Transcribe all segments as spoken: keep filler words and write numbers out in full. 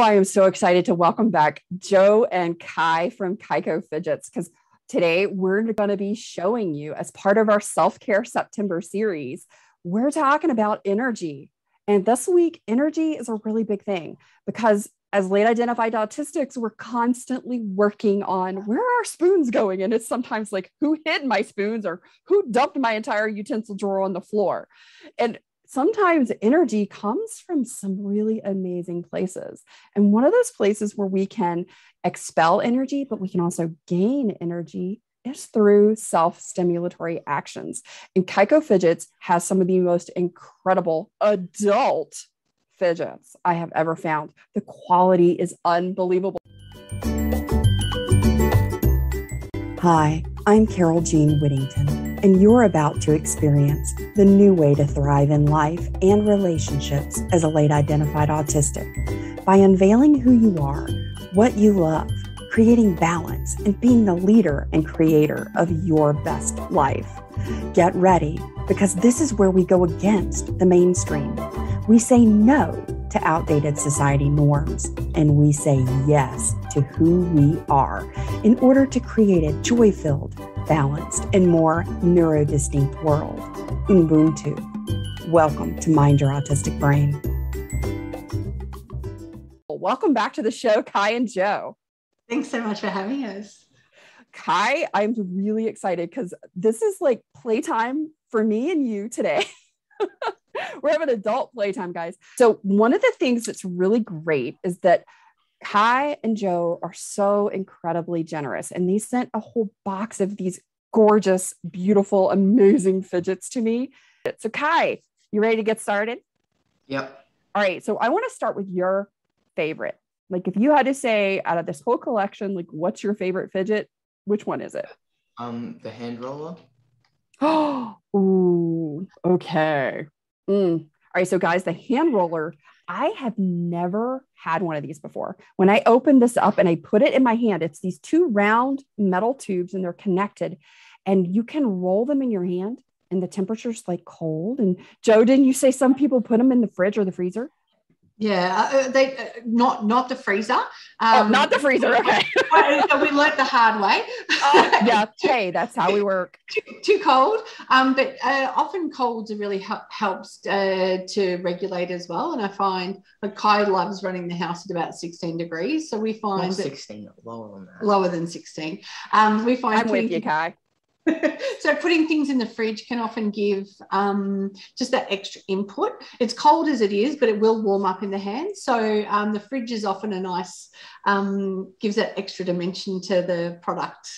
Oh, I am so excited to welcome back Joe and Kai from Kaiko Fidgets, because today we're going to be showing you, as part of our Self-Care September series, we're talking about energy. And this week, energy is a really big thing because as late identified autistics, we're constantly working on where are our spoons going? And it's sometimes like, who hid my spoons or who dumped my entire utensil drawer on the floor? And sometimes energy comes from some really amazing places. And one of those places where we can expel energy, but we can also gain energy is through self-stimulatory actions. And Kaiko Fidgets has some of the most incredible adult fidgets I have ever found. The quality is unbelievable. Hi, I'm Carol Jean Whittington, and you're about to experience the new way to thrive in life and relationships as a late identified autistic by unveiling who you are, what you love, creating balance, and being the leader and creator of your best life. Get ready, because this is where we go against the mainstream. We say no to outdated society norms, and we say yes to who we are in order to create a joy-filled, balanced, and more neurodistinct world. Ubuntu. Welcome to Mind Your Autistic Brain. Welcome back to the show, Kai and Joe. Thanks so much for having us. Kai, I'm really excited because this is like playtime for me and you today. We're having adult playtime, guys. So one of the things that's really great is that Kai and Joe are so incredibly generous. And they sent a whole box of these gorgeous, beautiful, amazing fidgets to me. So Kai, you ready to get started? Yep. All right. So I want to start with your favorite. Like if you had to say out of this whole collection, like what's your favorite fidget? Which one is it? Um, the hand roller. Oh, ooh, okay. Mm. All right. So guys, the hand roller, I have never had one of these before. When I opened this up and I put it in my hand, it's these two round metal tubes and they're connected and you can roll them in your hand and the temperature's like cold. And Joe, didn't you say some people put them in the fridge or the freezer? Yeah, they uh, not not the freezer. Um, oh, not the freezer. Okay, we learned the hard way. Uh, yeah, hey, that's how we work. Too, too cold, um, but uh, often colds really help, helps uh, to regulate as well. And I find like Kai loves running the house at about sixteen degrees, so we find not sixteen that, lower than that. Lower than sixteen. Um, we find I'm with you, Kai. So putting things in the fridge can often give um, just that extra input. It's cold as it is, but it will warm up in the hand. So um, the fridge is often a nice, um, gives that extra dimension to the product.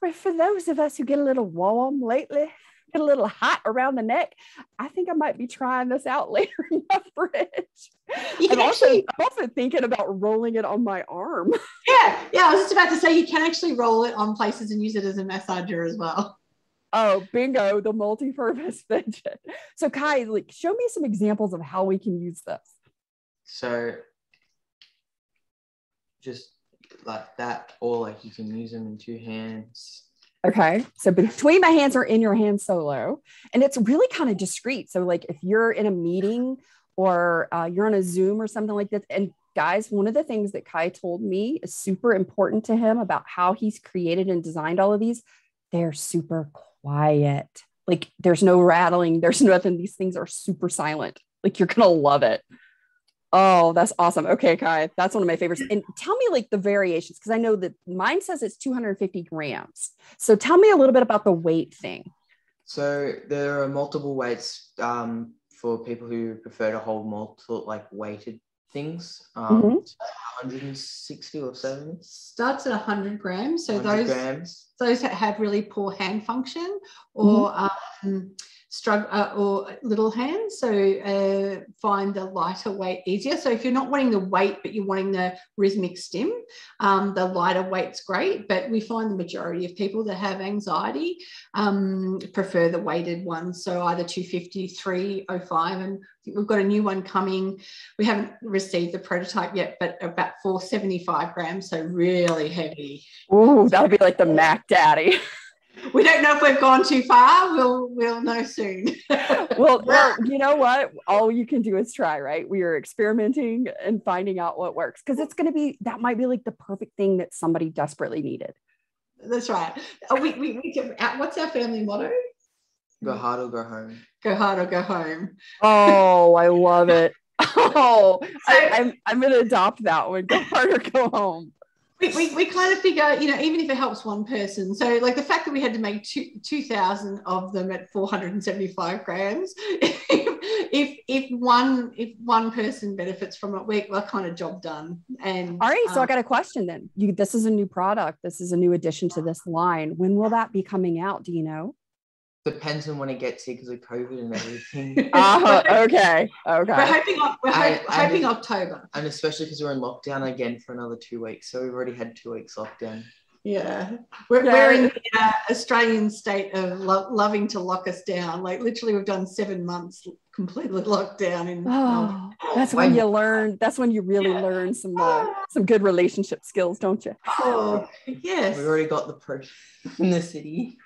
Right, for those of us who get a little warm lately, get a little hot around the neck, I think I might be trying this out later in my fridge. You I'm, also, actually, I'm also thinking about rolling it on my arm. Yeah, yeah. I was just about to say you can actually roll it on places and use it as a massager as well. Oh, bingo, the multi-purpose fidget. So Kai, like, show me some examples of how we can use this. So just like that, or like you can use them in two hands. Okay. So between my hands or in your hand solo, and it's really kind of discreet. So like if you're in a meeting or uh, you're on a Zoom or something like this, and guys, one of the things that Kai told me is super important to him about how he's created and designed all of these, they're super quiet. Like there's no rattling. There's nothing. These things are super silent. Like you're going to love it. Oh, that's awesome. Okay, Kai, that's one of my favorites. And tell me like the variations, because I know that mine says it's two hundred fifty grams. So tell me a little bit about the weight thing. So there are multiple weights um, for people who prefer to hold multiple like weighted things. Um, mm-hmm. one hundred sixty or seventy. Starts at one hundred grams. So one hundred those grams. Those that have really poor hand function or... Mm-hmm. um, struggle uh, or little hands, so uh, find the lighter weight easier. So if you're not wanting the weight but you're wanting the rhythmic stim, um, the lighter weight's great, but we find the majority of people that have anxiety um, prefer the weighted ones, so either two fifty, three oh five, and we've got a new one coming. We haven't received the prototype yet, but about four seventy-five grams, so really heavy. Oh, that'll be like the Mac Daddy. We don't know if we've gone too far. We'll we'll know soon. well, well, you know what? All you can do is try, right? We are experimenting and finding out what works, because it's going to be, that might be like the perfect thing that somebody desperately needed. That's right. Oh, we, we, we can, what's our family motto? Go hard or go home. Go hard or go home. Oh, I love it. Oh, I, I'm, I'm going to adopt that one. Go hard or go home. We, we, we kind of figure, you know, even if it helps one person. So, like, the fact that we had to make two, two thousand of them at four hundred seventy-five grams, if, if if one if one person benefits from it, we're, we're kind of job done. And all right, um, so I got a question then. You, this is a new product. This is a new addition to this line. When will that be coming out? Do you know? Depends on when it gets here because of COVID and everything. uh, okay, okay. We're hoping, we're I, hoping I, October. And especially because we're in lockdown again for another two weeks. So we've already had two weeks lockdown. Yeah. We're, no. we're in the uh, Australian state of lo loving to lock us down. Like, literally, we've done seven months completely locked down. In oh, that's when, when you learn. That's when you really yeah. learn some uh, some good relationship skills, don't you? Oh, yes. We've already got the proof in the city.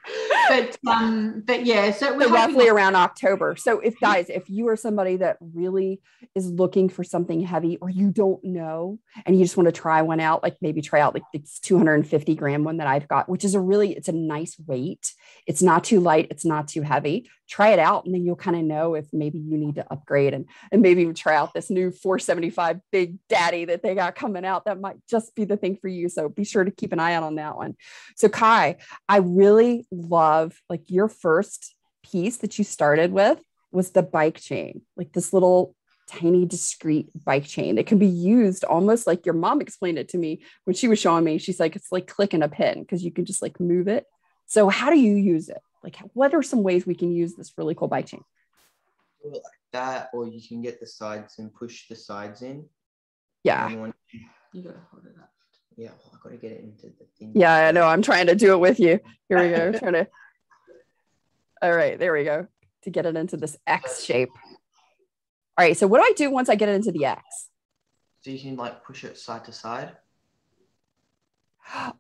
But um, but yeah, so, so roughly around October. So if guys, if you are somebody that really is looking for something heavy, or you don't know, and you just want to try one out, like maybe try out like this two hundred fifty gram one that I've got, which is a really, it's a nice weight. It's not too light. It's not too heavy. Try it out. And then you'll kind of know if maybe you need to upgrade and, and maybe even try out this new four seventy-five big daddy that they got coming out. That might just be the thing for you. So be sure to keep an eye out on that one. So Kai, I really love like your first piece that you started with was the bike chain, like this little tiny discreet bike chain that can be used almost like your mom explained it to me when she was showing me. She's like, it's like clicking a pin because you can just like move it. So how do you use it? Like, what are some ways we can use this really cool bike chain? Like that, or you can get the sides and push the sides in. Yeah. You, want to, you gotta hold it up. Yeah, well, I've got to get it into the thing. Yeah, I know. I'm trying to do it with you. Here we go. Trying to. All right, there we go. To get it into this X shape. All right, so what do I do once I get it into the X? So you can like push it side to side.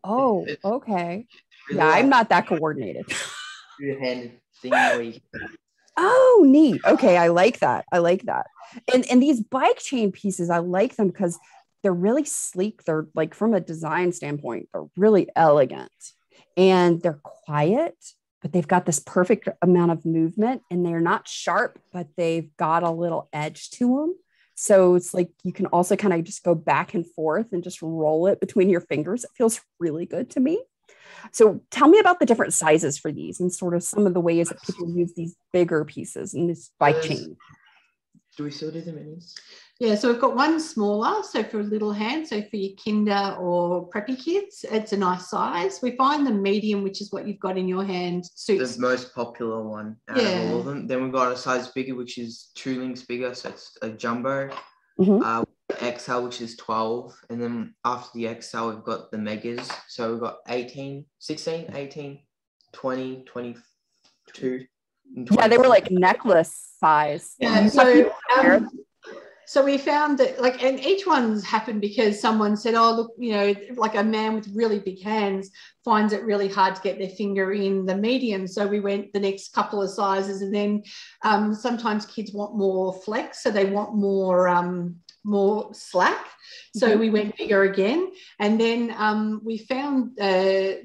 Oh, it's, it's, okay. Really, yeah, like, I'm not that coordinated. Your hand thing where you can... Oh, neat. Okay, I like that. I like that. And and these bike chain pieces, I like them because they're really sleek. They're like, from a design standpoint, they're really elegant and they're quiet, but they've got this perfect amount of movement and they're not sharp, but they've got a little edge to them. So it's like, you can also kind of just go back and forth and just roll it between your fingers. It feels really good to me. So tell me about the different sizes for these and sort of some of the ways that people use these bigger pieces in this bike chain. Do we still do the minis? Yeah, so we've got one smaller, so for a little hand, so for your kinder or preppy kids, it's a nice size. We find the medium, which is what you've got in your hand, suits. The most popular one out yeah. of all of them. Then we've got a size bigger, which is two links bigger, so it's a jumbo. Mm-hmm. uh, X L, which is twelve. And then after the X L, we've got the megas. So we've got eighteen, sixteen, eighteen, twenty, twenty-two. Yeah, they were like necklace size. Yeah, so, um, so we found that, like, and each one's happened because someone said, oh, look, you know, like a man with really big hands finds it really hard to get their finger in the medium. So we went the next couple of sizes. And then um, sometimes kids want more flex, so they want more... Um, more slack, so mm-hmm. we went bigger again. And then um we found uh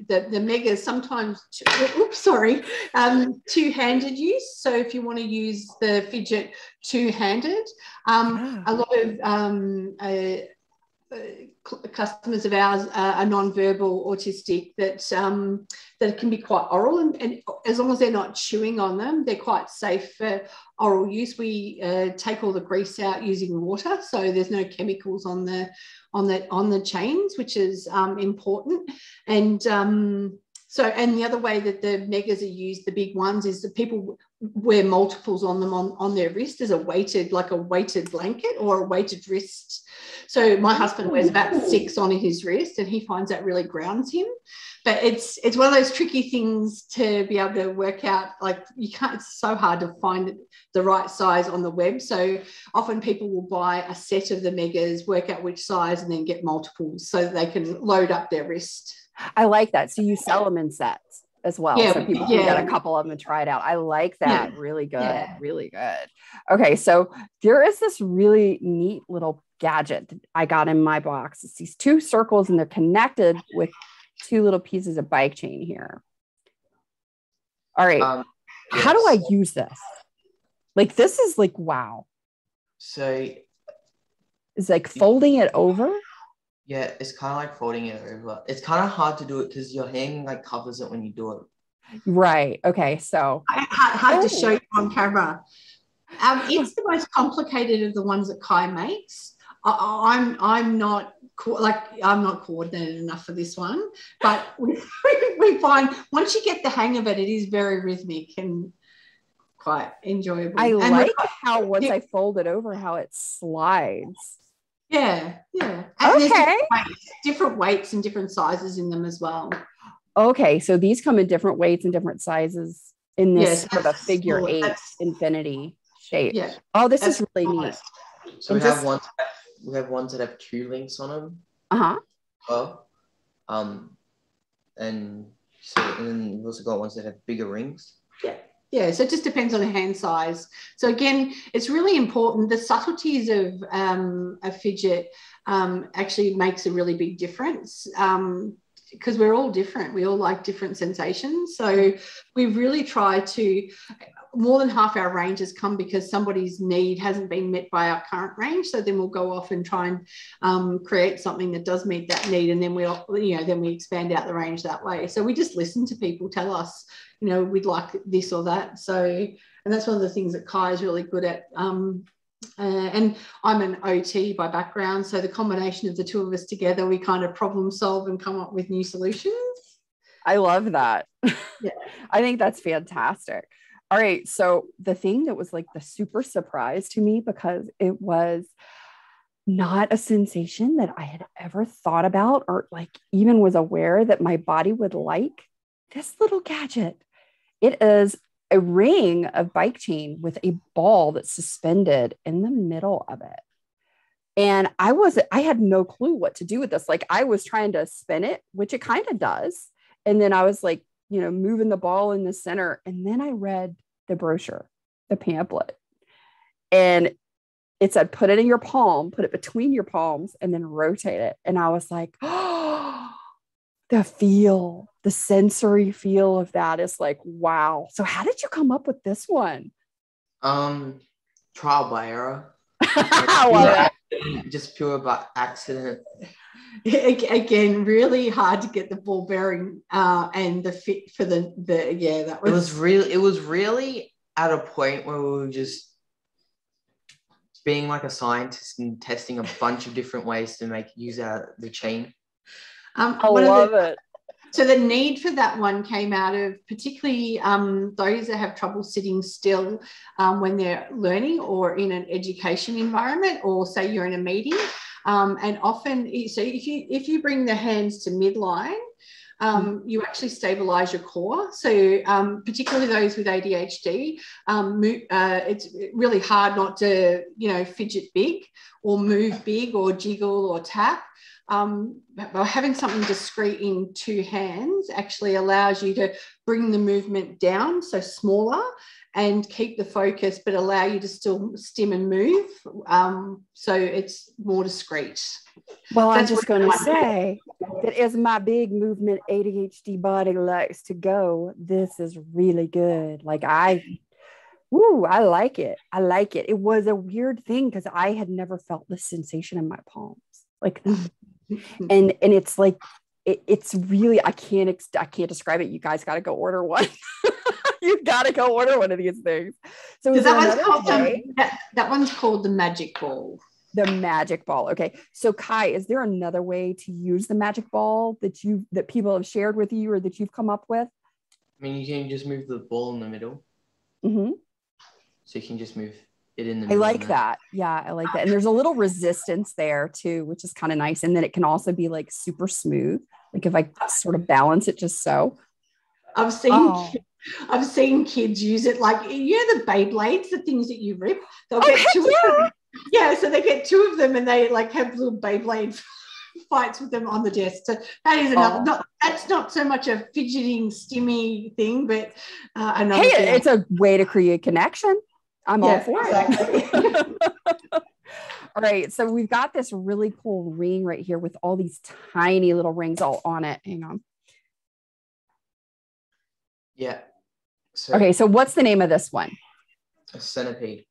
that the megas sometimes two, oops sorry um two-handed use. So if you want to use the fidget two-handed, um oh. a lot of um uh, uh, customers of ours uh, are non-verbal autistic, that um that can be quite oral, and, and as long as they're not chewing on them, they're quite safe for oral use. We uh, take all the grease out using water, so there's no chemicals on the on the on the chains, which is um, important. And um, so, and the other way that the megas are used, the big ones, is that people wear multiples on them on on their wrist as a weighted, like a weighted blanket or a weighted wrist. So my husband wears about six on his wrist, and he finds that really grounds him. But it's it's one of those tricky things to be able to work out. Like, you can't, it's so hard to find the right size on the web. So often people will buy a set of the megas, work out which size, and then get multiples so they can load up their wrist. I like that. So you sell them in sets. as well. Yeah, so people yeah. can get a couple of them and try it out. I like that. Yeah. Really good. Yeah. Really good. Okay. So there is this really neat little gadget that I got in my box. It's these two circles and they're connected with two little pieces of bike chain here. All right. Um, yes. How do I use this? Like, this is like, wow. So it's like folding it over. Yeah, it's kind of like folding it over. It's kind of hard to do it because your hand like covers it when you do it. Right. Okay. So I, I have oh. to show you on camera. Um, it's the most complicated of the ones that Kai makes. I, I'm I'm not co like I'm not coordinated enough for this one, but we, we find once you get the hang of it, it is very rhythmic and quite enjoyable. I and like the, how once yeah. I fold it over, how it slides. Yeah, yeah. And okay. Different weights, different weights and different sizes in them as well. Okay, so these come in different weights and different sizes in this yes, sort of figure cool. eight that's, infinity shape. Yeah. Oh, this that's is really cool. neat. So we have, this, ones that, we have ones that have two links on them. Uh-huh. Well, um, and, so, and then we've also got ones that have bigger rings. Yeah. Yeah, so it just depends on the hand size. So again, it's really important. The subtleties of um, a fidget um, actually makes a really big difference um, because we're all different. We all like different sensations. So we really try to, more than half our ranges come because somebody's need hasn't been met by our current range. So then we'll go off and try and um, create something that does meet that need. And then we'll, you know, then we expand out the range that way. So we just listen to people tell us, you know, we'd like this or that. So, and that's one of the things that Kai is really good at. Um, uh, and I'm an O T by background. So the combination of the two of us together, we kind of problem solve and come up with new solutions. I love that. Yeah. I think that's fantastic. All right. So the thing that was like the super surprise to me, because it was not a sensation that I had ever thought about or like even was aware that my body would like, this little gadget. It is a ring of bike chain with a ball that's suspended in the middle of it. And I was, I had no clue what to do with this. Like I was trying to spin it, which it kind of does. And then I was like, you know, moving the ball in the center. And then I read the brochure, the pamphlet, and it said, put it in your palm, put it between your palms and then rotate it. And I was like, oh, the feel, the sensory feel of that is like, wow. So how did you come up with this one? Um, trial by error. Well, just pure by accident. Again, really hard to get the ball bearing uh, and the fit for the, the yeah, that was. It was really, it was really at a point where we were just being like a scientist and testing a bunch of different ways to make use out the chain. Um, I love the, it. So the need for that one came out of particularly um, those that have trouble sitting still um, when they're learning or in an education environment, or say you're in a meeting. Um, and often, so if you if you bring the hands to midline, um, you actually stabilise your core. So um, particularly those with A D H D, um, move, uh, it's really hard not to, you know, fidget big or move big or jiggle or tap. Um, but having something discrete in two hands actually allows you to bring the movement down, so smaller, and keep the focus, but allow you to still stim and move. Um, so it's more discreet. Well, I'm just going to say that as my big movement A D H D body likes to go, this is really good. Like I, ooh, I like it. I like it. It was a weird thing because I had never felt this sensation in my palms like that. And and it's like, it, it's really, I can't, ex I can't describe it. You guys got to go order one. You've got to go order one of these things. So, so that, one's called the, that, that one's called the magic ball. The magic ball. Okay. So Kai, is there another way to use the magic ball that you, that people have shared with you or that you've come up with? I mean, you can just move the ball in the middle. Mm-hmm. So you can just move it in the middle. I like that. Yeah, I like that. And there's a little resistance there too, which is kind of nice. And then it can also be like super smooth. Like if I sort of balance it just so. I've seen oh. I've seen kids use it like, you know, the Beyblades, the things that you rip. They'll oh, get two yeah. of them. Yeah, so they get two of them and they like have little Beyblades fights with them on the desk. So that is another, oh. not, that's not so much a fidgeting, stimmy thing, but uh, another hey, thing. It's a way to create connection. I'm yeah, all for exactly. it. All right. So we've got this really cool ring right here with all these tiny little rings all on it. Hang on. Yeah. So, okay. So what's the name of this one? A centipede.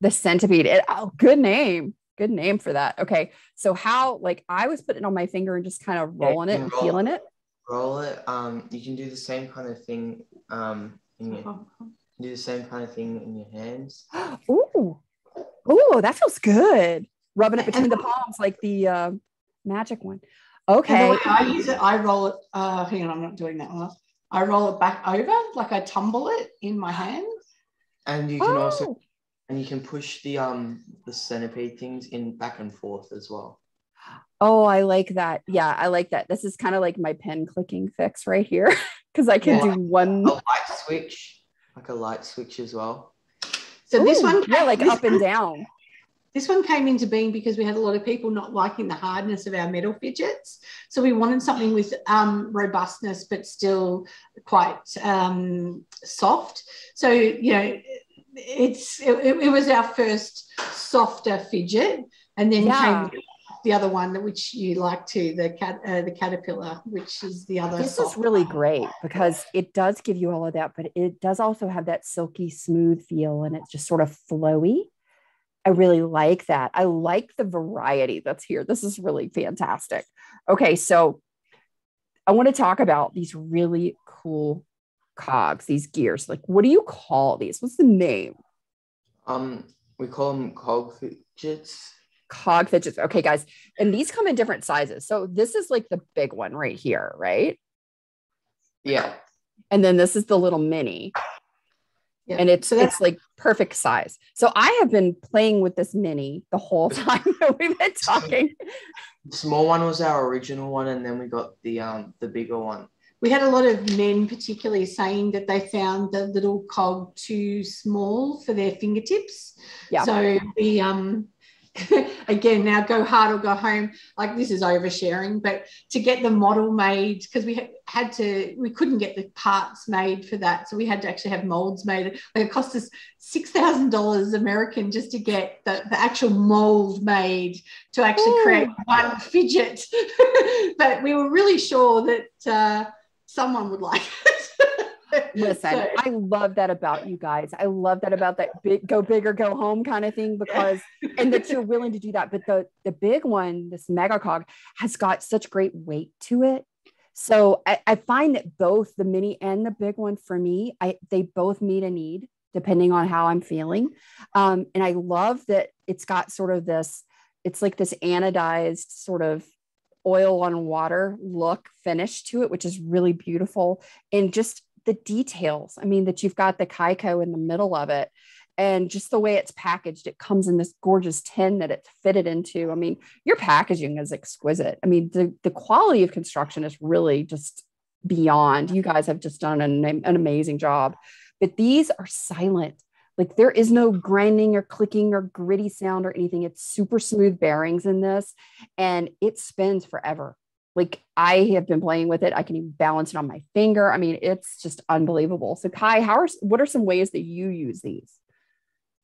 The centipede. It, oh, good name. Good name for that. Okay. So how, like I was putting it on my finger and just kind of rolling yeah, it and roll, feeling it. Roll it. Um, you can do the same kind of thing. Um, in your, do the same kind of thing in your hands. Ooh. Ooh, that feels good. Rubbing it between the palms like the uh, magic one. Okay. The way I use it, I roll it. Uh, hang on, I'm not doing that one. I roll it back over, like I tumble it in my hand. And you can oh. also, and you can push the um the centipede things in back and forth as well. Oh, I like that. Yeah, I like that. This is kind of like my pen clicking fix right here because I can yeah, do one. A light switch, like a light switch as well. So Ooh, this one, came, yeah, like this up and down. This one came into being because we had a lot of people not liking the hardness of our metal fidgets. So we wanted something with um, robustness, but still quite um, soft. So, you know, it's it, it was our first softer fidget. And then yeah. came the other one, which you like too, the, cat, uh, the caterpillar, which is the other. This soft is really one. Great because it does give you all of that, but it does also have that silky smooth feel and it's just sort of flowy. I really like that. I like the variety that's here. This is really fantastic. Okay, so I want to talk about these really cool cogs, these gears. Like, what do you call these? What's the name? Um, we call them cog fidgets. Cog fidgets. Okay, guys. And these come in different sizes. So this is like the big one right here, right? Yeah. And then this is the little mini. Yeah. And it's, so it's like perfect size. So I have been playing with this mini the whole time that we've been talking. The small one was our original one. And then we got the, um, the bigger one. We had a lot of men particularly saying that they found the little cog too small for their fingertips. Yeah. So we, um, again, now go hard or go home. Like this is oversharing, but to get the model made, because we had to, we couldn't get the parts made for that. So we had to actually have molds made. Like it cost us six thousand dollars American just to get the, the actual mold made to actually Ooh. create one fidget. But we were really sure that uh, someone would like it. Listen, so. I love that about you guys. I love that about that big, go big or go home kind of thing, because, and that you're willing to do that. But the, the big one, this mega cog has got such great weight to it. So I, I find that both the mini and the big one for me, I, they both meet a need depending on how I'm feeling. Um, and I love that it's got sort of this, it's like this anodized sort of oil on water look finish to it, which is really beautiful. And just the details. I mean, that you've got the Kaiko in the middle of it and just the way it's packaged, it comes in this gorgeous tin that it's fitted into. I mean, your packaging is exquisite. I mean, the, the quality of construction is really just beyond. You guys have just done an, an amazing job, but these are silent. Like there is no grinding or clicking or gritty sound or anything. It's super smooth bearings in this and it spins forever. Like I have been playing with it. I can even balance it on my finger. I mean, it's just unbelievable. So Kai, how are, what are some ways that you use these?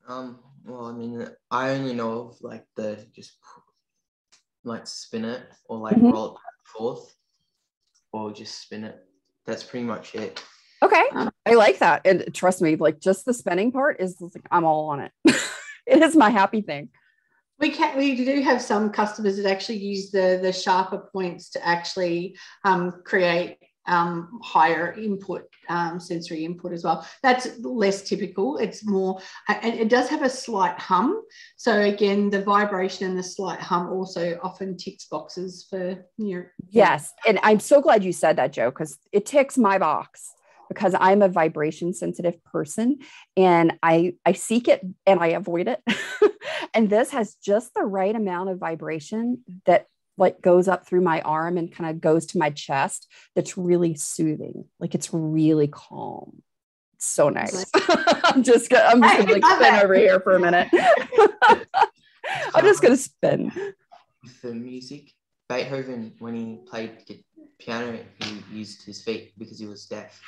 Um, well, I mean, I only know of like the, just like spin it or like mm-hmm. roll it back and forth or just spin it. That's pretty much it. Okay. I like that. And trust me, like just the spinning part is like, I'm all on it. It is my happy thing. We can, we do have some customers that actually use the, the sharper points to actually um, create um, higher input, um, sensory input as well. That's less typical. It's more, and it does have a slight hum. So again, the vibration and the slight hum also often ticks boxes for your. Yes. And I'm so glad you said that, Joe, because it ticks my box. Because I'm a vibration sensitive person and I, I seek it and I avoid it. And this has just the right amount of vibration that like goes up through my arm and kind of goes to my chest. That's really soothing. Like it's really calm. It's so nice. I'm just gonna, I'm just gonna like spin over here for a minute. I'm just gonna spin. With the music. Beethoven, when he played piano, he used his feet because he was deaf.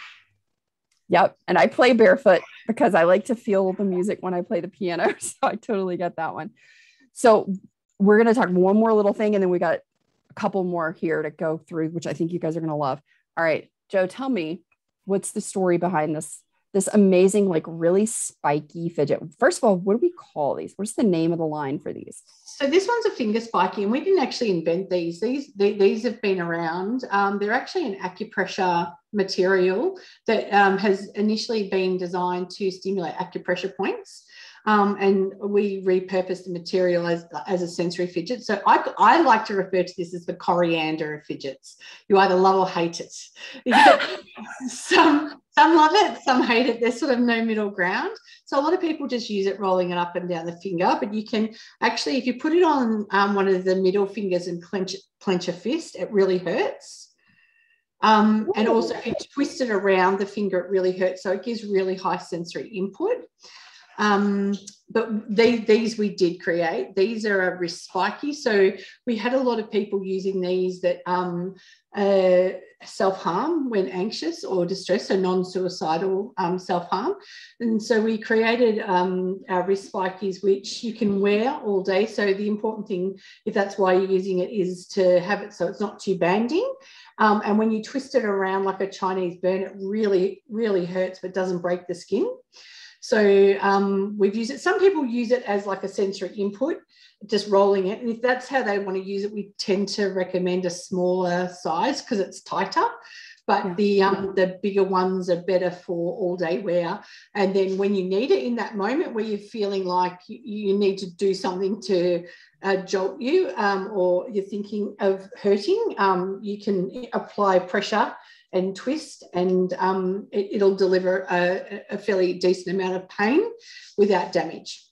Yep. And I play barefoot because I like to feel the music when I play the piano. So I totally get that one. So we're going to talk one more little thing, and then we got a couple more here to go through, which I think you guys are going to love. All right, Joe, tell me, what's the story behind this, this amazing, like really spiky fidget? First of all, what do we call these? What's the name of the line for these? So this one's a finger spiky, and we didn't actually invent these. These, they, these have been around. Um, they're actually an acupressure material that um, has initially been designed to stimulate acupressure points. Um, and we repurposed the material as, as a sensory fidget. So I, I like to refer to this as the coriander of fidgets. You either love or hate it. some, some love it, some hate it. There's sort of no middle ground. So a lot of people just use it rolling it up and down the finger, but you can actually, if you put it on um, one of the middle fingers and clench, clench a fist, it really hurts. Um, and also if you twist it around the finger, it really hurts. So it gives really high sensory input. Um, but they, these we did create. These are a wrist spiky. So we had a lot of people using these that um, uh, self-harm when anxious or distressed, so non-suicidal um, self-harm. And so we created um, our wrist spikies, which you can wear all day. So the important thing, if that's why you're using it, is to have it so it's not too banding. Um, and when you twist it around like a Chinese burn, it really, really hurts but doesn't break the skin. So um, we've used it. Some people use it as like a sensory input, just rolling it. And if that's how they want to use it, we tend to recommend a smaller size because it's tighter. But yeah. the um, the bigger ones are better for all day wear. And then when you need it in that moment where you're feeling like you need to do something to uh, jolt you um, or you're thinking of hurting, um, you can apply pressure and twist, and um, it, it'll deliver a, a fairly decent amount of pain without damage.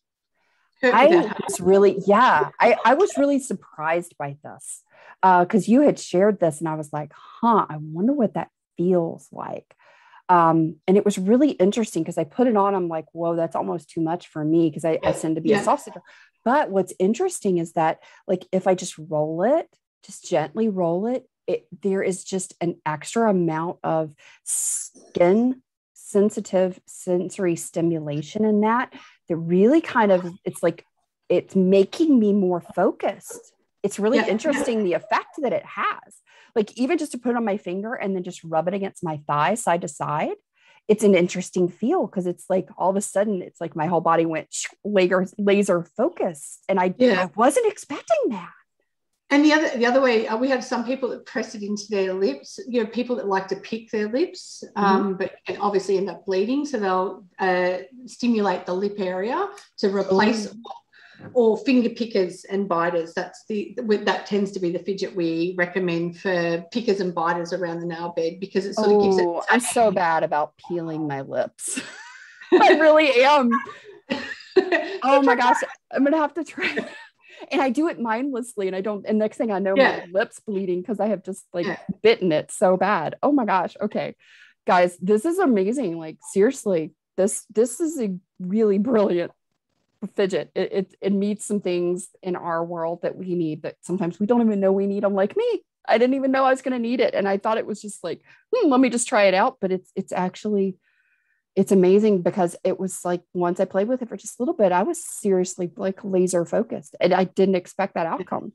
Hurt I without was harm. really, yeah, I, I was really surprised by this because uh, you had shared this, and I was like, huh, I wonder what that feels like. Um, and it was really interesting because I put it on, I'm like, whoa, that's almost too much for me because I, yeah. I tend to be yeah. a sausage. But what's interesting is that, like, if I just roll it, just gently roll it, It, there is just an extra amount of skin sensitive sensory stimulation in that that really kind of, it's like, it's making me more focused. It's really yeah. interesting, the effect that it has. Like even just to put it on my finger and then just rub it against my thigh side to side, it's an interesting feel because it's like all of a sudden, it's like my whole body went laser, laser focused. And I, yeah. I wasn't expecting that. And the other the other way, uh, we have some people that press it into their lips, you know, people that like to pick their lips, um, mm-hmm. but obviously end up bleeding. So they'll uh, stimulate the lip area to replace mm-hmm. or finger pickers and biters. That's the that tends to be the fidget we recommend for pickers and biters around the nail bed because it sort oh, of gives it. I'm so bad about peeling my lips. I really am. Oh my gosh, I'm going to have to try it. And I do it mindlessly, and I don't. And next thing I know, yeah. my lip's bleeding because I have just like yeah. bitten it so bad. Oh my gosh! Okay, guys, this is amazing. Like seriously, this this is a really brilliant fidget. It it, it meets some things in our world that we need that sometimes we don't even know we need. I'm like me. I didn't even know I was going to need it, and I thought it was just like, hmm, let me just try it out. But it's it's actually. It's amazing because it was like, once I played with it for just a little bit, I was seriously like laser focused and I didn't expect that outcome.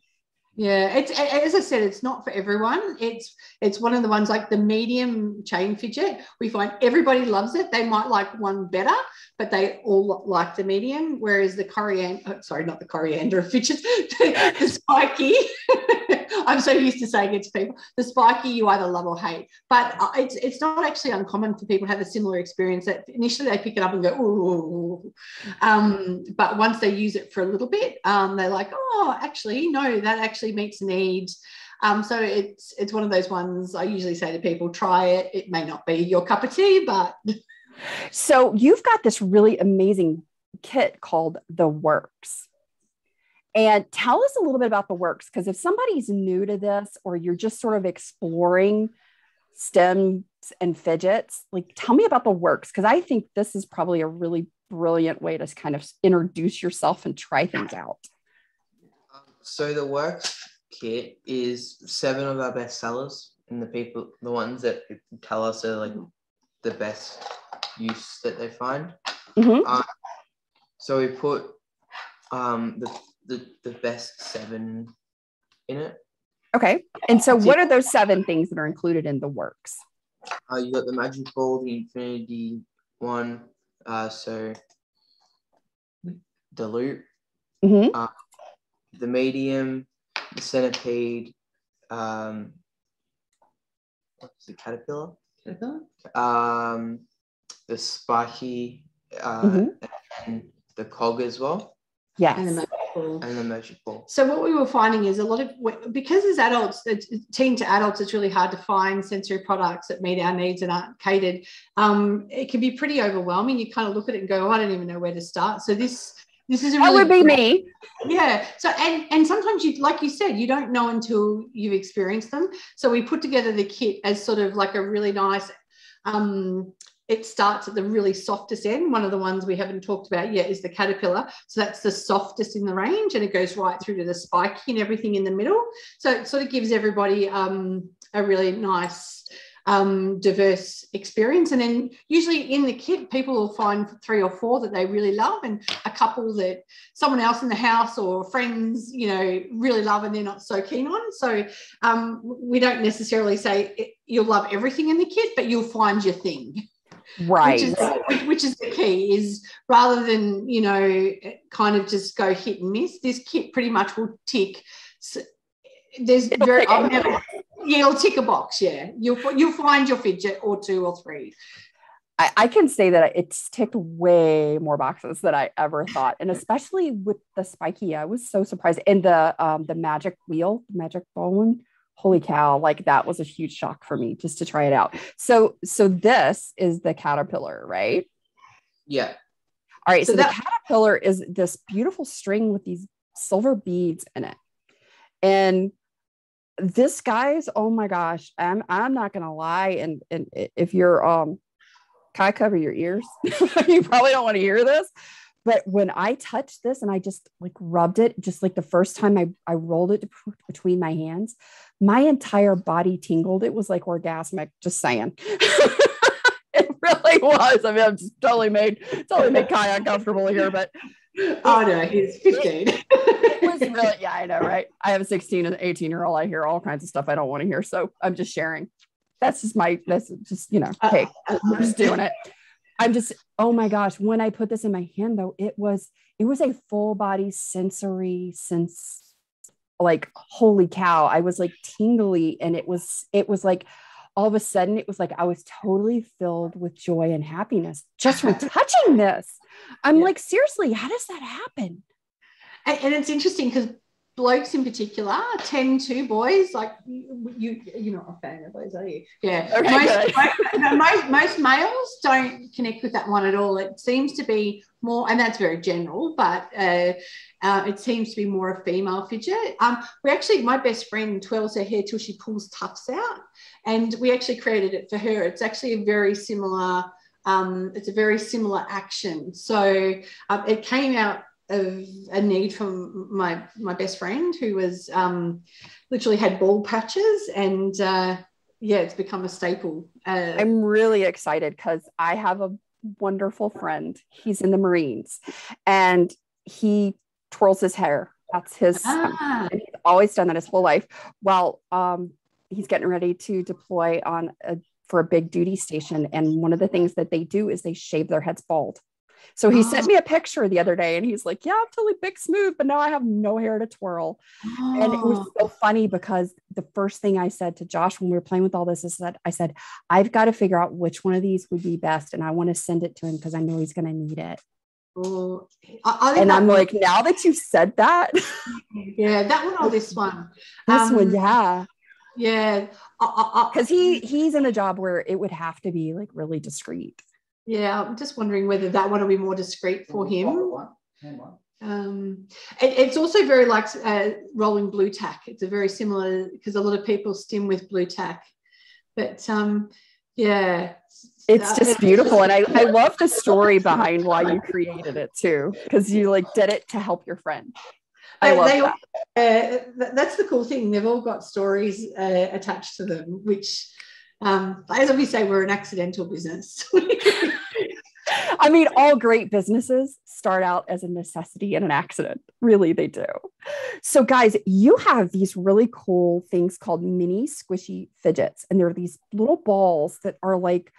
Yeah. It's, as I said, it's not for everyone. It's, it's one of the ones like the medium chain fidget. We find everybody loves it. They might like one better, but they all like the medium. Whereas the coriander, oh, sorry, not the coriander fidget, the, the spiky. I'm so used to saying it to people. The spiky, you either love or hate. But it's it's not actually uncommon for people to have a similar experience that initially they pick it up and go, ooh. Um, but once they use it for a little bit, um, they're like, oh, actually, no, that actually meets a need. Um, so it's, it's one of those ones I usually say to people, try it. It may not be your cup of tea, but. So you've got this really amazing kit called The Works. And tell us a little bit about The Works, because if somebody's new to this or you're just sort of exploring stems and fidgets, like tell me about The Works, because I think this is probably a really brilliant way to kind of introduce yourself and try things out. Um, so The Works kit is seven of our best sellers, and the people, the ones that tell us are like the best use that they find. Mm-hmm. Um, so we put um, the, the the best seven in it. Okay. And so what are those seven things that are included in the works? Uh, you got the magic ball, the infinity one, uh, so the loop, mm-hmm. uh, the medium, the centipede, um, what's the caterpillar? Caterpillar? Um, the spiky, uh, mm-hmm. and the cog as well. Yes. And the magic ball. And the magic ball. So what we were finding is a lot of, because as adults, teen to adults, it's really hard to find sensory products that meet our needs and aren't catered. Um, it can be pretty overwhelming. You kind of look at it and go, oh, I don't even know where to start. So this... This is a really, that would be me. Yeah. So, and, and sometimes you, like you said, you don't know until you've experienced them. So we put together the kit as sort of like a really nice, um, it starts at the really softest end. One of the ones we haven't talked about yet is the caterpillar. So that's the softest in the range, and it goes right through to the spiky and everything in the middle. So it sort of gives everybody um, a really nice, um, diverse experience. And then usually in the kit, people will find three or four that they really love, and a couple that someone else in the house or friends, you know, really love and they're not so keen on. So um, we don't necessarily say it, you'll love everything in the kit, but you'll find your thing. Right. Which is, which is the key, is rather than, you know, kind of just go hit and miss, this kit pretty much will tick. So there's very, I've never... Yeah, you'll tick a box, yeah. You'll, you'll find your fidget or two or three. I, I can say that it's ticked way more boxes than I ever thought. And especially with the spiky, I was so surprised. And the um, the magic wheel, magic ball one, holy cow, like that was a huge shock for me just to try it out. So so this is the caterpillar, right? Yeah. All right, so, so that- the caterpillar is this beautiful string with these silver beads in it. And this guy's, oh my gosh, I'm I'm not gonna lie. And and if you're um can I cover your ears? You probably don't want to hear this. But when I touched this and I just like rubbed it, just like the first time I, I rolled it between my hands, my entire body tingled. It was like orgasmic, just saying. It really was. I mean, I'm just totally made totally made Kai uncomfortable here, but oh no, he's fifteen. Really, yeah, I know, right? I have a sixteen and eighteen year old. I hear all kinds of stuff I don't want to hear, so I'm just sharing. That's just my, that's just, you know, hey, I'm just doing it. I'm just, oh my gosh, when I put this in my hand though, it was it was a full body sensory sense, like holy cow. I was like tingly, and it was it was like all of a sudden it was like I was totally filled with joy and happiness just from touching this. I'm yeah. like, seriously, how does that happen? And it's interesting because blokes in particular tend to, boys, like you, you you're not a fan of boys, are you? Yeah. Okay, most, most, most males don't connect with that one at all. It seems to be more, and that's very general, but uh, uh, it seems to be more a female fidget. Um, we actually, my best friend twirls her hair till she pulls tufts out, and we actually created it for her. It's actually a very similar, um, it's a very similar action. So um, it came out of a need from my my best friend who was um literally had ball patches, and uh yeah, it's become a staple. uh, I'm really excited because I have a wonderful friend, he's in the Marines, and he twirls his hair. That's his ah. and he's always done that his whole life. Well, um he's getting ready to deploy on a, for a big duty station, and one of the things that they do is they shave their heads bald. So he oh. sent me a picture the other day, and he's like, yeah, I'm totally big smooth, but now I have no hair to twirl. Oh. And it was so funny because the first thing I said to Josh when we were playing with all this is that I said, I've got to figure out which one of these would be best. And I want to send it to him because I know he's going to need it. Oh, I, I and I'm like, one. Now that you've said that. Yeah, that one or this one? This um, one, yeah. Yeah. Because he he's in a job where it would have to be like really discreet. Yeah, I'm just wondering whether that one will be more discreet for him. Um, it, it's also very like uh, rolling blue tack. It's a very similar, because a lot of people stim with blue tack. But um, yeah. It's uh, just beautiful. And I, I love the story behind why you created it too, because you like did it to help your friend. I love they that. All, uh, that's the cool thing. They've all got stories uh, attached to them, which, um, as we say, we're an accidental business. I mean, all great businesses start out as a necessity and an accident. Really, they do. So guys, you have these really cool things called mini squishy fidgets. And they're these little balls that are like,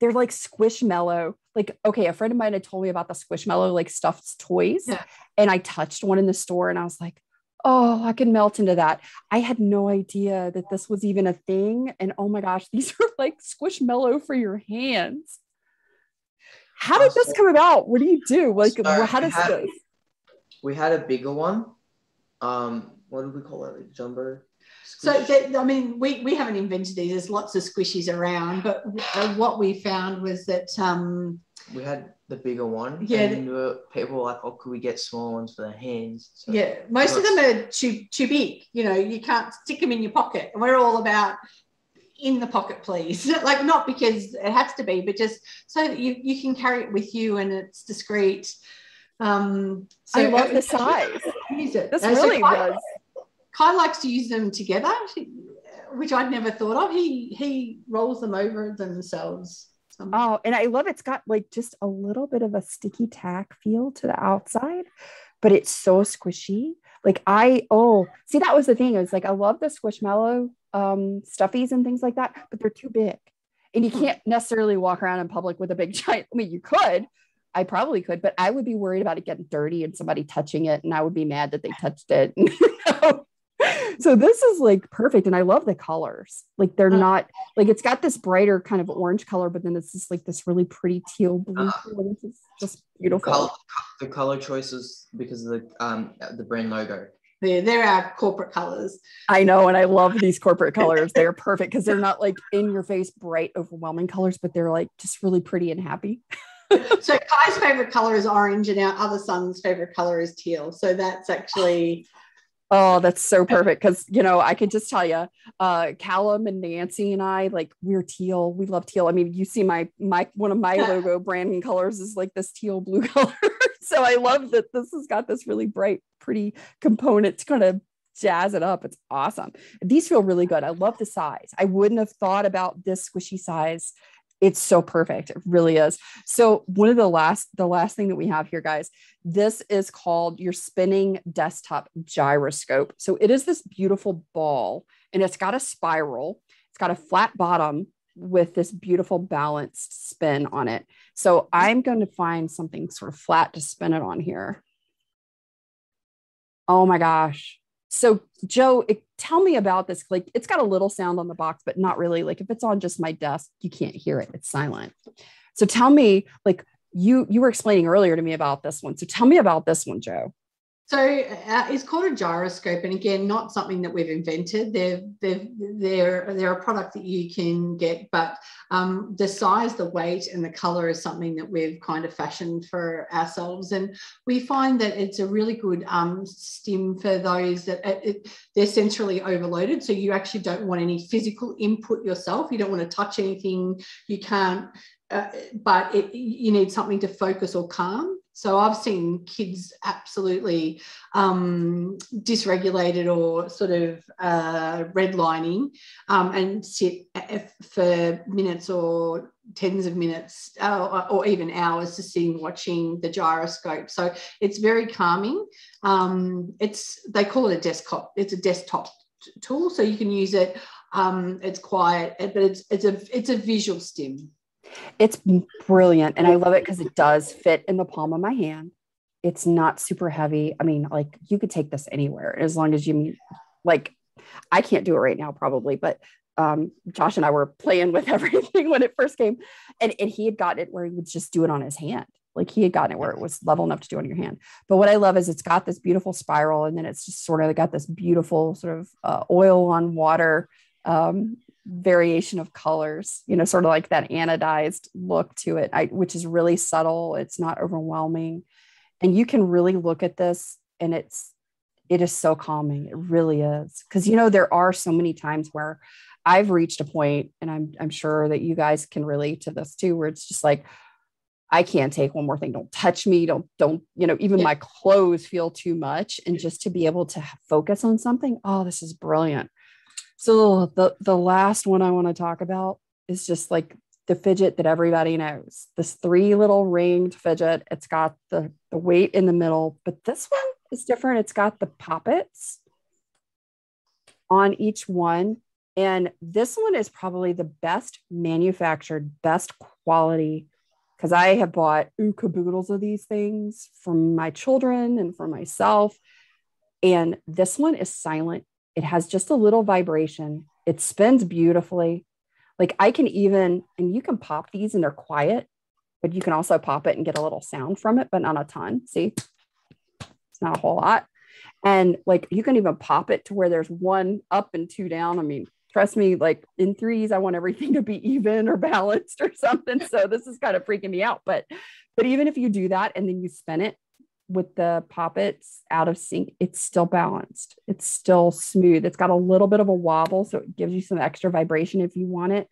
they're like Squishmallow. Like, okay, a friend of mine had told me about the Squishmallow, like stuffed toys. Yeah. And I touched one in the store and I was like, oh, I can melt into that. I had no idea that this was even a thing. And oh my gosh, these are like Squishmallow for your hands. How did this come about? What do you do? Like, so how does this? We had a bigger one. Um, what did we call it? Like jumbo. Squish. So, I mean, we, we haven't invented these. There's lots of squishies around. But what we found was that... Um, we had the bigger one. Yeah. And we were, people were like, oh, could we get small ones for their hands? So yeah. Most of them are too, too big. You know, you can't stick them in your pocket. And we're all about... in the pocket, please. Like, not because it has to be, but just so that you, you can carry it with you and it's discreet. Um, so I love the size. Use it. This really was. Kai likes to use them together, which I'd never thought of. He he rolls them over themselves. Oh, and I love it's got like just a little bit of a sticky tack feel to the outside, but it's so squishy. Like I, oh, see, that was the thing. It was like, I love the Squishmallow um, stuffies and things like that, but they're too big. And you can't necessarily walk around in public with a big giant, I mean, you could, I probably could, but I would be worried about it getting dirty and somebody touching it. And I would be mad that they touched it. So this is like perfect. And I love the colors. Like they're not like, it's got this brighter kind of orange color, but then it's just like this really pretty teal blue. Uh, it's just beautiful. The color, the color choices because of the, um, the brand logo. They're, they're our corporate colors. I know. And I love these corporate colors. They're perfect because they're not like in your face, bright, overwhelming colors, but they're like just really pretty and happy. So Kai's favorite color is orange and our other son's favorite color is teal. So that's actually... Oh, that's so perfect. Cause you know, I could just tell you, uh, Callum and Nancy and I, like we're teal. We love teal. I mean, you see my, my, one of my logo branding colors is like this teal blue color. So I love that this has got this really bright, pretty component to kind of jazz it up. It's awesome. These feel really good. I love the size. I wouldn't have thought about this squishy size. It's so perfect. It really is. So one of the last, the last thing that we have here, guys, this is called your spinning desktop gyroscope. So it is this beautiful ball and it's got a spiral. It's got a flat bottom with this beautiful balanced spin on it. So I'm going to find something sort of flat to spin it on here. Oh my gosh. So Joe, it, tell me about this. Like, it's got a little sound on the box, but not really. Like if it's on just my desk, you can't hear it. It's silent. So tell me, like you, you were explaining earlier to me about this one. So tell me about this one, Joe. So uh, it's called a gyroscope. And again, not something that we've invented. They're, they're, they're, they're a product that you can get, but um, the size, the weight and the color is something that we've kind of fashioned for ourselves. And we find that it's a really good um, stim for those that it, it, they're sensorily overloaded. So you actually don't want any physical input yourself. You don't want to touch anything. You can't, uh, but it, you need something to focus or calm. So I've seen kids absolutely um, dysregulated or sort of uh, redlining um, and sit for minutes or tens of minutes uh, or even hours just sitting watching the gyroscope. So it's very calming. Um, it's they call it a desktop. It's a desktop tool, so you can use it. Um, it's quiet, but it's it's a it's a visual stim. It's brilliant. And I love it because it does fit in the palm of my hand. It's not super heavy. I mean, like you could take this anywhere as long as you like, I can't do it right now probably, but um, Josh and I were playing with everything when it first came and, and he had gotten it where he would just do it on his hand. Like he had gotten it where it was level enough to do on your hand. But what I love is it's got this beautiful spiral and then it's just sort of got this beautiful sort of uh, oil on water, um, variation of colors, you know, sort of like that anodized look to it, I, which is really subtle. It's not overwhelming. And you can really look at this and it's, it is so calming. It really is. Cause you know, there are so many times where I've reached a point and I'm, I'm sure that you guys can relate to this too, where it's just like, I can't take one more thing. Don't touch me. Don't, don't, you know, even yeah. my clothes feel too much. And just to be able to focus on something. Oh, this is brilliant. So the, the last one I want to talk about is just like the fidget that everybody knows, this three little ringed fidget. It's got the, the weight in the middle, but this one is different. It's got the poppets on each one. And this one is probably the best manufactured, best quality, because I have bought ookaboodles of these things from my children and for myself. And this one is silent. It has just a little vibration. It spins beautifully. Like I can even, and you can pop these and they're quiet, but you can also pop it and get a little sound from it, but not a ton. See, it's not a whole lot. And like, you can even pop it to where there's one up and two down. I mean, trust me, like in threes, I want everything to be even or balanced or something. So this is kind of freaking me out, but, but even if you do that and then you spin it with the poppets out of sync, it's still balanced. It's still smooth. It's got a little bit of a wobble. So it gives you some extra vibration if you want it.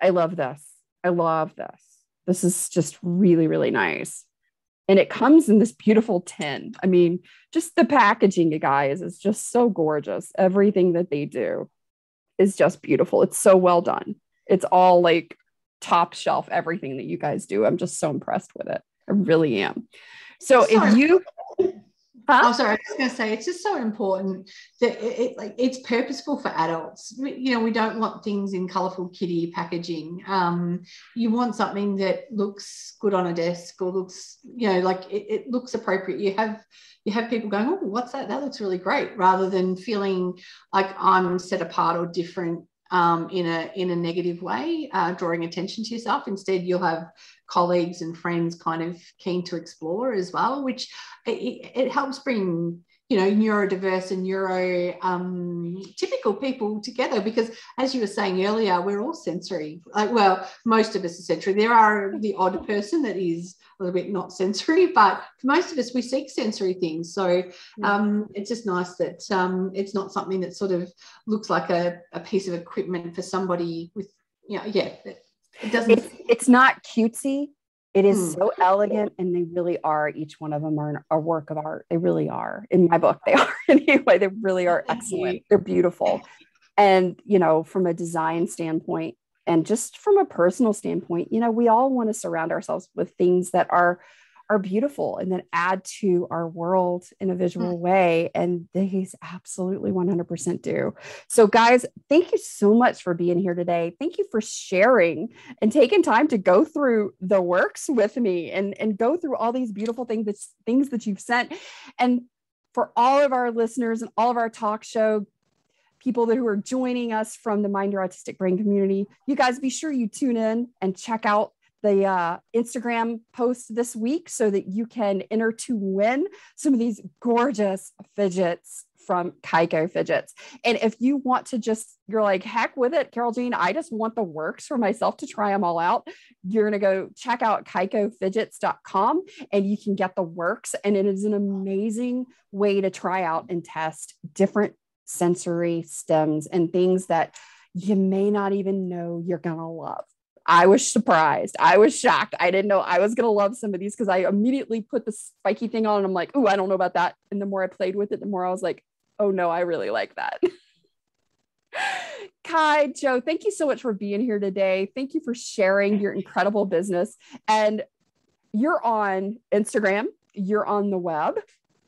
I love this. I love this. This is just really, really nice. And it comes in this beautiful tin. I mean, just the packaging, you guys, is just so gorgeous. Everything that they do is just beautiful. It's so well done. It's all like top shelf, everything that you guys do. I'm just so impressed with it. I really am. So sorry. if you, huh? Oh, sorry, I was going to say, it's just so important that it, it like it's purposeful for adults. You know, we don't want things in colourful kitty packaging. Um, you want something that looks good on a desk or looks, you know, like it, it looks appropriate. You have you have people going, oh, what's that? That looks really great, rather than feeling like I'm set apart or different. Um, in a in a negative way, uh, drawing attention to yourself. Instead, you'll have colleagues and friends kind of keen to explore as well, which it, it helps bring, you know, neurodiverse and neuro um, typical people together. Because as you were saying earlier, we're all sensory. Like, well, most of us are sensory. There are the odd person that is a little bit not sensory, but for most of us, we seek sensory things. So um, it's just nice that um, it's not something that sort of looks like a, a piece of equipment for somebody with, you know, yeah, it, it doesn't. It's, it's not cutesy. It is mm. so elegant, and they really are. Each one of them are an, a work of art. They really are. In my book, they are anyway. They really are excellent. They're beautiful. And, you know, from a design standpoint, and just from a personal standpoint, you know, we all want to surround ourselves with things that are, are beautiful and that add to our world in a visual way. And these absolutely one hundred percent do. So guys, thank you so much for being here today. Thank you for sharing and taking time to go through the works with me and, and go through all these beautiful things, that, things that you've sent. And for all of our listeners and all of our talk show people that who are joining us from the Mind Your Autistic Brain community, you guys be sure you tune in and check out the uh, Instagram post this week so that you can enter to win some of these gorgeous fidgets from Kaiko Fidgets. And if you want to just, you're like, heck with it, Carol Jean, I just want the works for myself to try them all out. You're going to go check out kaiko fidgets dot com and you can get the works. And it is an amazing way to try out and test different sensory stems and things that you may not even know you're gonna love. I was surprised. I was shocked. I didn't know I was gonna love some of these because I immediately put the spiky thing on and I'm like, oh, I don't know about that. And the more I played with it, the more I was like, oh no, I really like that. Kai, Joe, thank you so much for being here today. Thank you for sharing your incredible business. And you're on Instagram, you're on the web.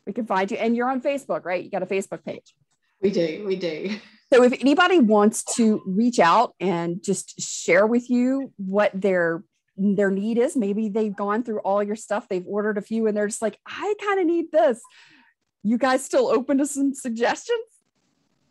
We can find you, and you're on Facebook, right? You got a Facebook page. We do, we do. So if anybody wants to reach out and just share with you what their their need is, maybe they've gone through all your stuff, they've ordered a few, and they're just like, I kind of need this. You guys still open to some suggestions?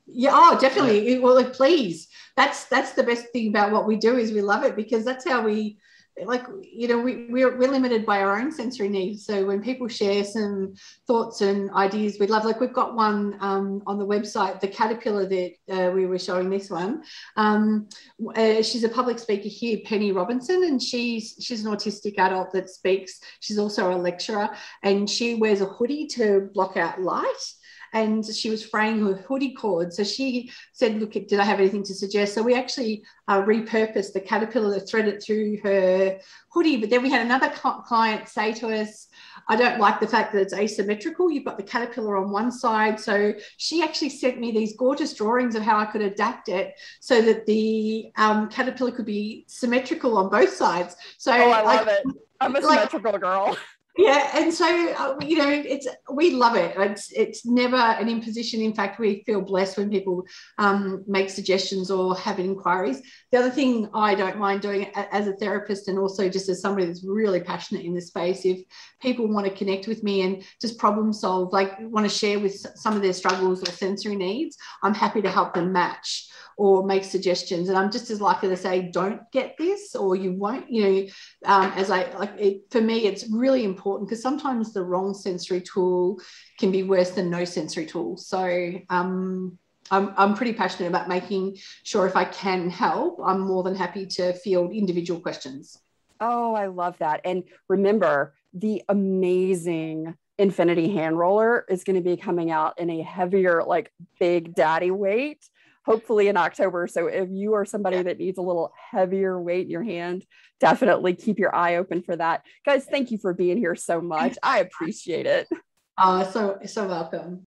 Yeah, oh, definitely. Well, please. That's that's the best thing about what we do, is we love it, because that's how we, like, you know, we, we're, we're limited by our own sensory needs. So when people share some thoughts and ideas, we love, like we've got one um, on the website, the caterpillar that uh, we were showing, this one. Um, uh, she's a public speaker here, Penny Robinson, and she's, she's an autistic adult that speaks. She's also a lecturer, and she wears a hoodie to block out light. and she was fraying her hoodie cord. So she said, look, did I have anything to suggest? So we actually uh, repurposed the caterpillar to thread it through her hoodie. But then we had another client say to us, I don't like the fact that it's asymmetrical. You've got the caterpillar on one side. So she actually sent me these gorgeous drawings of how I could adapt it so that the um, caterpillar could be symmetrical on both sides. So oh, I love I, it. I'm a symmetrical like, girl. Yeah, and so uh, you know, it's we love it. It's it's never an imposition. In fact, we feel blessed when people um, make suggestions or have inquiries. The other thing I don't mind doing as a therapist, and also just as somebody that's really passionate in this space, if people want to connect with me and just problem solve, like want to share with some of their struggles or sensory needs, I'm happy to help them match or make suggestions. And I'm just as likely to say, don't get this, or you won't, you know, um, as I, like it, for me, it's really important because sometimes the wrong sensory tool can be worse than no sensory tool. So um, I'm, I'm pretty passionate about making sure if I can help, I'm more than happy to field individual questions. Oh, I love that. And remember, the amazing Infinity Hand Roller is going to be coming out in a heavier, like big daddy weight, hopefully in October. So if you are somebody that needs a little heavier weight in your hand, definitely keep your eye open for that. Guys, thank you for being here so much. I appreciate it. Uh, so, so welcome.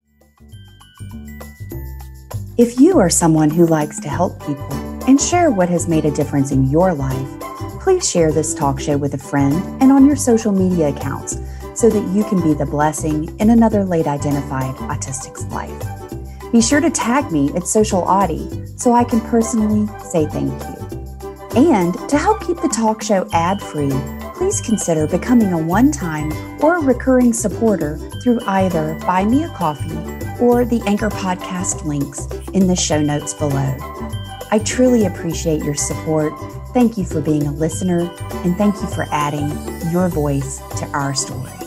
If you are someone who likes to help people and share what has made a difference in your life, please share this talk show with a friend and on your social media accounts so that you can be the blessing in another late identified autistic's life. Be sure to tag me at Social Autie so I can personally say thank you. And to help keep the talk show ad-free, please consider becoming a one-time or recurring supporter through either Buy Me a Coffee or the Anchor Podcast links in the show notes below. I truly appreciate your support. Thank you for being a listener, and thank you for adding your voice to our story.